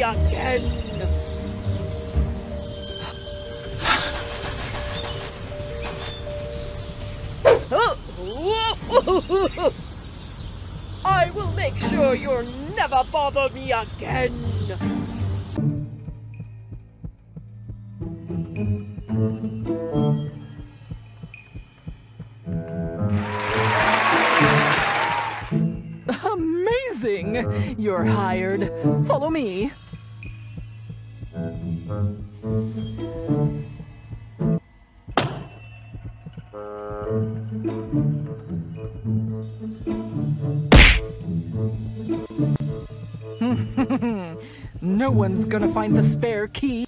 me again. I will make sure you'll never bother me again. Amazing! You're hired. Follow me. No one's gonna find the spare key.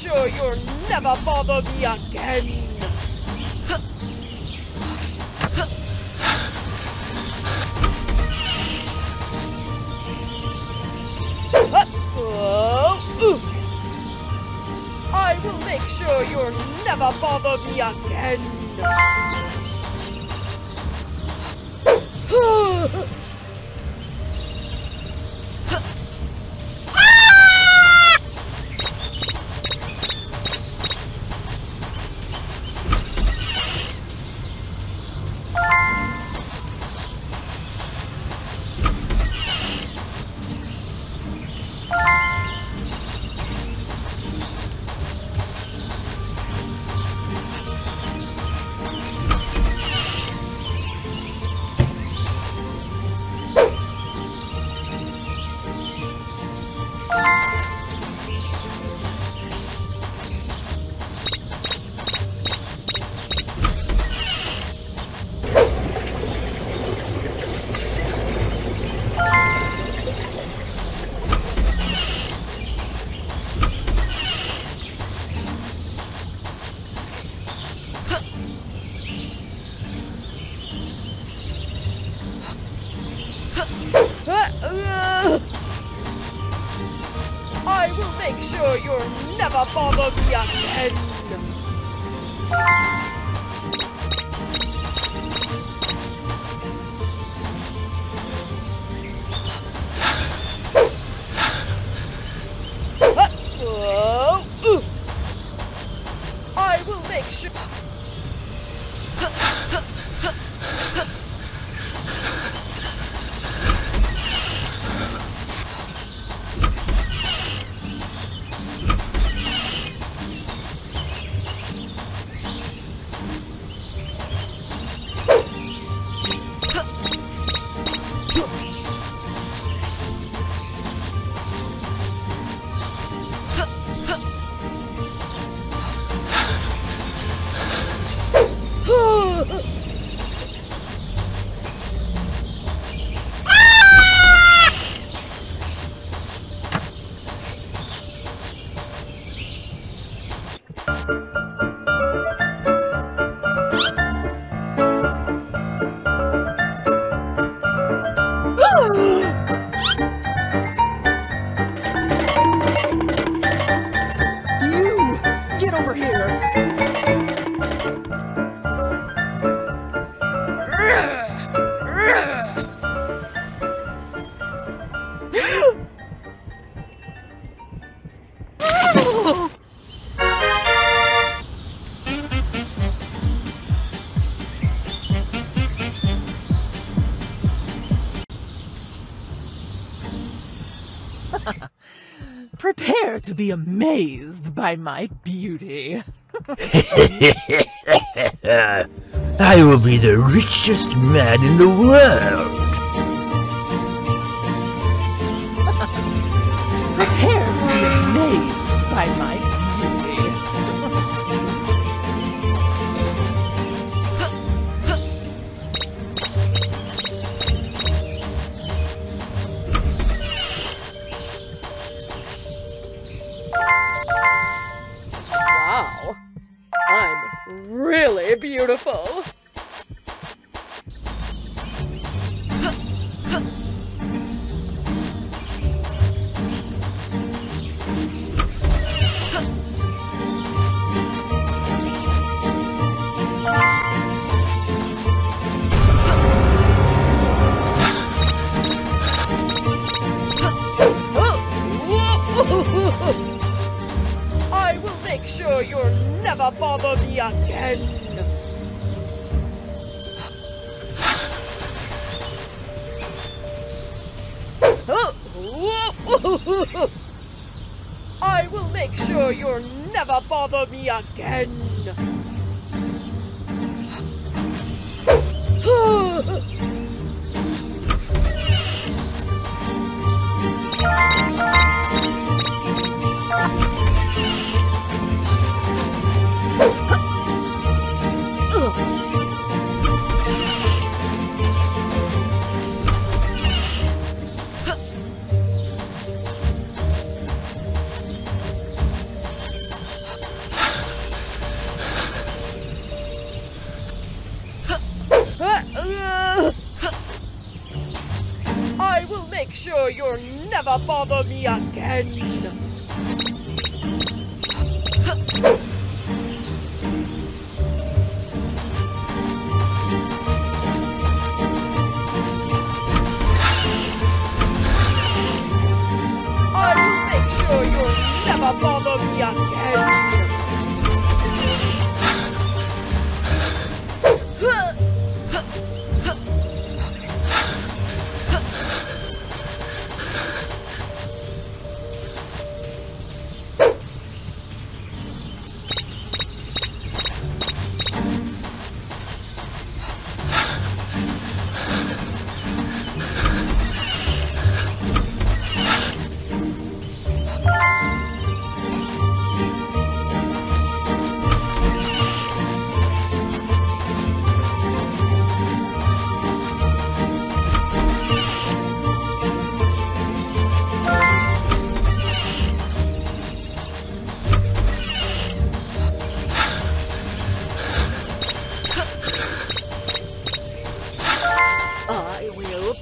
Sure, you'll never bother me again. I will make sure you'll never bother me again. I will make sure you'll never bother me again. I will make sure. Prepare to be amazed by my beauty. I will be the richest man in the world. amazed by my beauty. Wow, I'm really beautiful. I will make sure you'll never bother me again. I will make sure you'll never bother me again. I will make sure you'll never bother me again. I will make sure you'll never bother me again.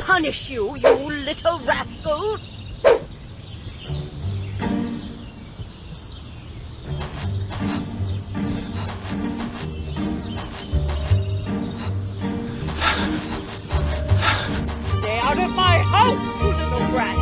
Punish you, you little rascals! Stay out of my house, you little rat!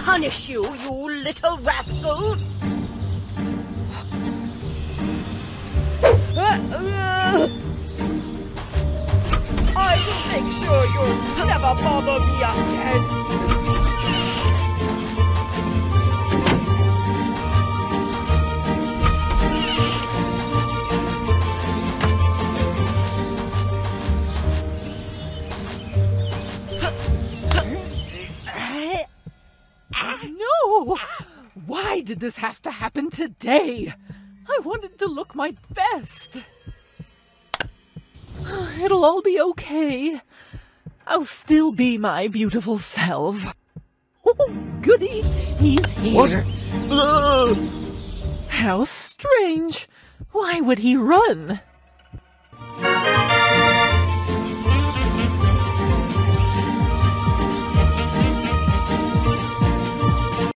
Punish you, you little rascals! I will make sure you'll never bother me again! Why did this have to happen today? I wanted to look my best. It'll all be okay. I'll still be my beautiful self. Oh, goody, he's here. What? How strange. Why would he run?